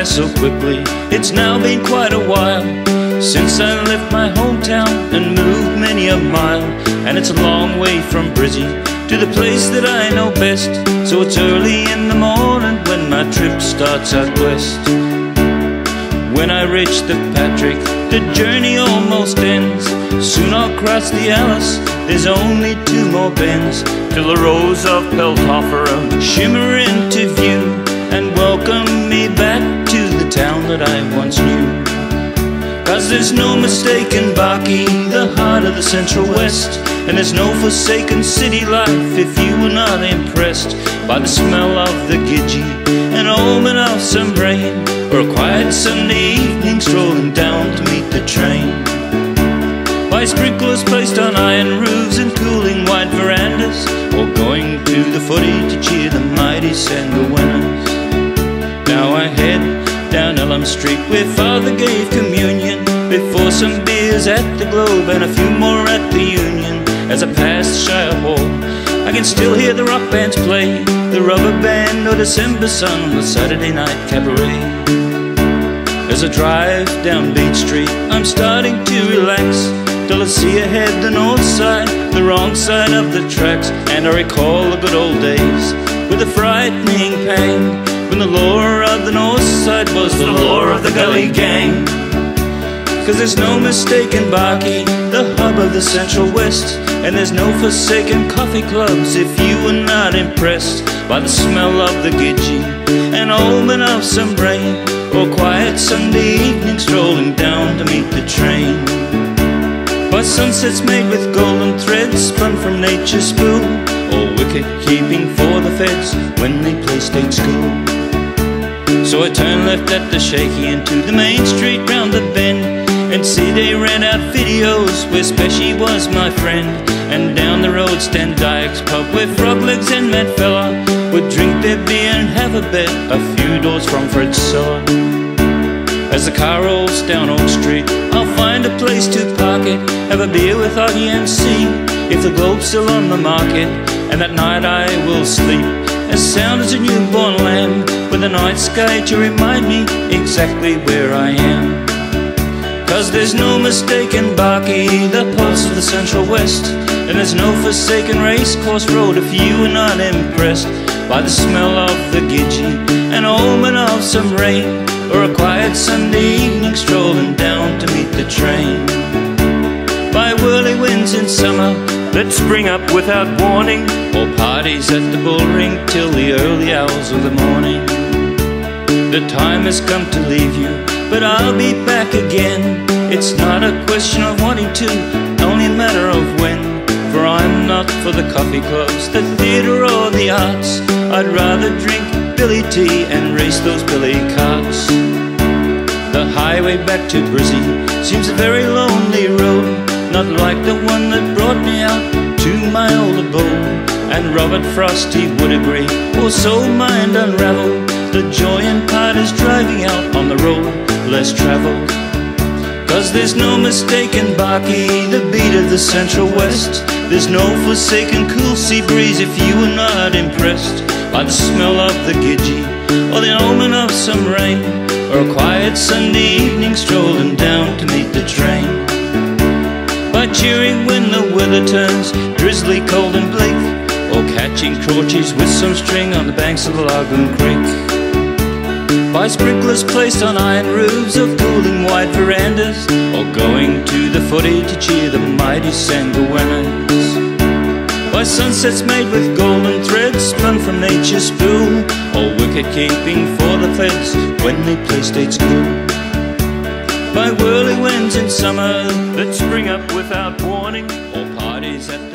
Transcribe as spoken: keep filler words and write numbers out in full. past so quickly. It's now been quite a while since I left my hometown and moved many a mile. And it's a long way from Brizzy to the place that I know best. So it's early in the morning when my trip starts out west. When I reach the Patrick, the journey almost ends. Soon I'll cross the Alice, there's only two more bends, till the rows of Peltophera shimmer into view and welcome me back to the town that I once knew. Cause there's no mistaking Barcy, the heart of the Central West, and there's no forsaken city life if you were not impressed by the smell of the Gidgee, an omen of some rain, or a quiet Sunday evening strolling down to meet the train. By sprinklers placed on iron roofs and cooling wide verandas, or going to the footy to cheer the mighty Sanguanas. Now I head down Elm Street where Father gave communion, before some beers at the Globe and a few more at the Union. As I pass Shire Hall, I can still hear the rock bands play, the rubber band or December sun, the Saturday night cabaret. As I drive down Beach Street, I'm starting to relax, till I see ahead the north side, the wrong side of the tracks. And I recall the good old days with a frightening pang, when the lore of the north side was the lore of the Gully gang. Cause there's no mistaking Barcy, the hub of the Central West, and there's no forsaken coffee clubs if you were not impressed by the smell of the Gidgee, an omen of some rain, or quiet Sunday evening strolling down to meet the train. By sunsets made with golden threads spun from nature's spool, or wicket keeping for the Feds when they play state school. So I turn left at the Shaky into the main street round the bend, and see they ran out videos where Speci was my friend. And down the road stand Dikes Pub where Froglegs and Medfella would drink their beer and have a bet a few doors from Fred's cellar. As the car rolls down Old Street, I'll find a place to park it, have a beer with R G and see if the Globe's still on the market. And that night I will sleep as sound as a newborn lamb, with a night sky to remind me exactly where I am. Cause there's no mistaking Barcy, the pulse of the Central West, and there's no forsaken race course road if you were not impressed by the smell of the Gidgee, an omen of some rain, or a quiet Sunday evening strolling down to meet the train. By whirlywinds in summer that spring up without warning, or parties at the Bullring till the early hours of the morning. The time has come to leave you, but I'll be back again. It's not a question of wanting to, only a matter of when. For I'm not for the coffee clubs, the theatre or the arts. I'd rather drink Billy tea and race those billy carts. The highway back to Brizzy seems a very lonely road, not like the one that brought me out to my old abode. And Robert Frosty would agree, or so mind unravel, the joy and pride is driving out on the road less traveled. Cause there's no mistaking Barcy, the beat of the Central West, there's no forsaken cool sea breeze if you were not impressed by the smell of the Gidgee, or the omen of some rain, or a quiet Sunday evening strolling down to meet the train. By cheering when the weather turns drizzly, cold and bleak, or catching crotches with some string on the banks of the Lagoon Creek. By sprinklers placed on iron roofs of cooling wide verandas, or going to the footy to cheer the mighty Sanguanas. By sunsets made with golden threads spun from nature's spool, or wicket keeping for the Feds when they play state school. By whirly winds in summer that spring up without warning, or parties at